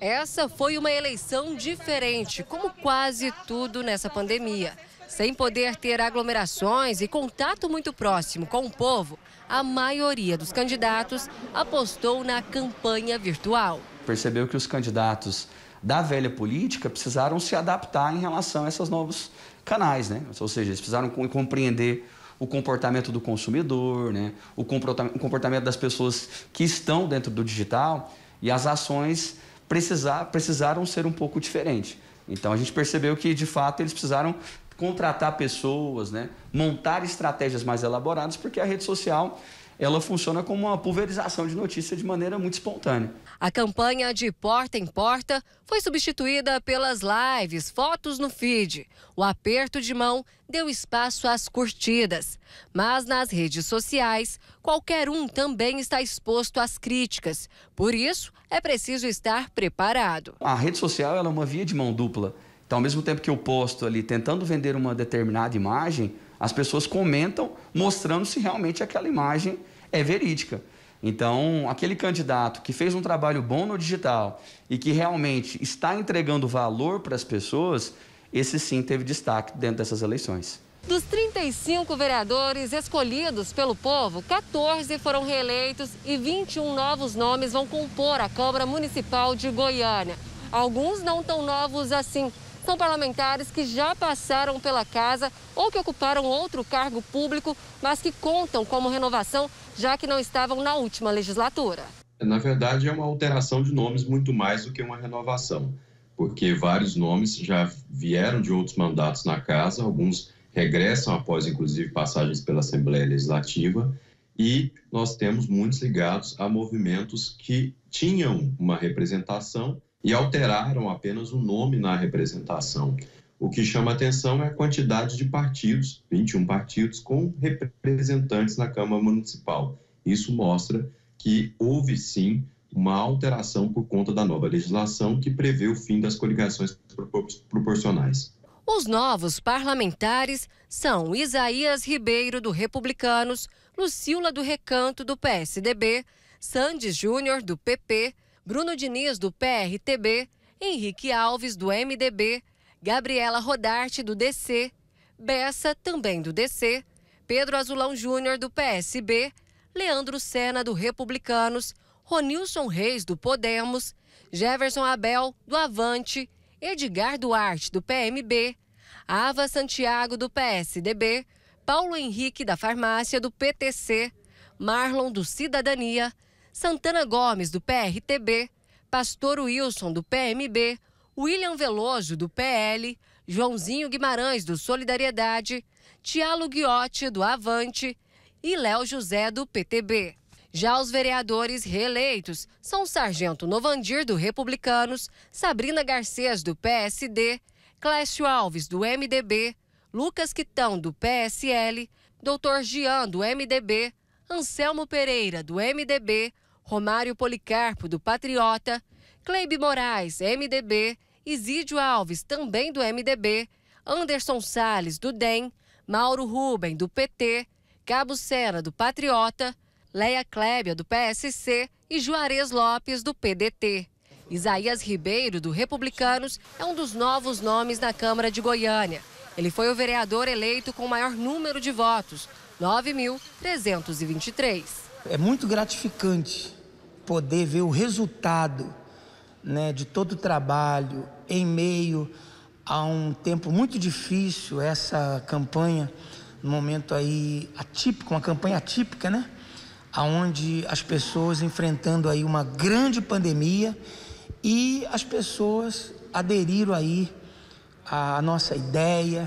Essa foi uma eleição diferente, como quase tudo nessa pandemia. Sem poder ter aglomerações e contato muito próximo com o povo, a maioria dos candidatos apostou na campanha virtual. Percebeu que os candidatos da velha política precisaram se adaptar em relação a esses novos canais, né? Ou seja, eles precisaram compreender o comportamento do consumidor, né? O comportamento das pessoas que estão dentro do digital, e as ações precisaram ser um pouco diferentes. Então a gente percebeu que, de fato, eles precisaram contratar pessoas, né? Montar estratégias mais elaboradas, porque a rede social ela funciona como uma pulverização de notícia de maneira muito espontânea. A campanha de porta em porta foi substituída pelas lives, fotos no feed. O aperto de mão deu espaço às curtidas. Mas nas redes sociais, qualquer um também está exposto às críticas. Por isso, é preciso estar preparado. A rede social ela é uma via de mão dupla. Então, ao mesmo tempo que eu posto ali tentando vender uma determinada imagem, as pessoas comentam mostrando se realmente aquela imagem é verídica. Então, aquele candidato que fez um trabalho bom no digital e que realmente está entregando valor para as pessoas, esse sim teve destaque dentro dessas eleições. Dos 35 vereadores escolhidos pelo povo, 14 foram reeleitos e 21 novos nomes vão compor a Câmara Municipal de Goiânia. Alguns não tão novos assim. São parlamentares que já passaram pela casa ou que ocuparam outro cargo público, mas que contam como renovação, já que não estavam na última legislatura. Na verdade, é uma alteração de nomes muito mais do que uma renovação, porque vários nomes já vieram de outros mandatos na casa, alguns regressam após, inclusive, passagens pela Assembleia Legislativa, e nós temos muitos ligados a movimentos que tinham uma representação e alteraram apenas o nome na representação. O que chama atenção é a quantidade de partidos, 21 partidos, com representantes na Câmara Municipal. Isso mostra que houve, sim, uma alteração por conta da nova legislação que prevê o fim das coligações proporcionais. Os novos parlamentares são Isaías Ribeiro, do Republicanos, Lucila do Recanto, do PSDB, Sandy Júnior, do PP, Bruno Diniz, do PRTB, Henrique Alves, do MDB, Gabriela Rodarte, do DC, Bessa, também do DC, Pedro Azulão Júnior, do PSB, Leandro Senna, do Republicanos, Ronilson Reis, do Podemos, Jefferson Abel, do Avante, Edgar Duarte, do PMB, Ava Santiago, do PSDB, Paulo Henrique, da Farmácia, do PTC, Marlon, do Cidadania, Santana Gomes, do PRTB, Pastor Wilson, do PMB, William Veloso, do PL, Joãozinho Guimarães, do Solidariedade, Tiago Guiotti, do Avante e Léo José, do PTB. Já os vereadores reeleitos são Sargento Novandir, do Republicanos, Sabrina Garcês, do PSD, Clécio Alves, do MDB, Lucas Quitão, do PSL, Dr. Gian, do MDB, Anselmo Pereira, do MDB, Romário Policarpo, do Patriota, Cleibe Moraes, MDB, Isidio Alves, também do MDB, Anderson Salles, do DEM, Mauro Rubem, do PT, Cabo Sena, do Patriota, Leia Clébia, do PSC e Juarez Lopes, do PDT. Isaías Ribeiro, do Republicanos, é um dos novos nomes na Câmara de Goiânia. Ele foi o vereador eleito com o maior número de votos, 9.323. É muito gratificante poder ver o resultado, né, de todo o trabalho em meio a um tempo muito difícil, essa campanha, num momento aí atípico, uma campanha atípica, né? Onde as pessoas enfrentando aí uma grande pandemia, e as pessoas aderiram aí à nossa ideia.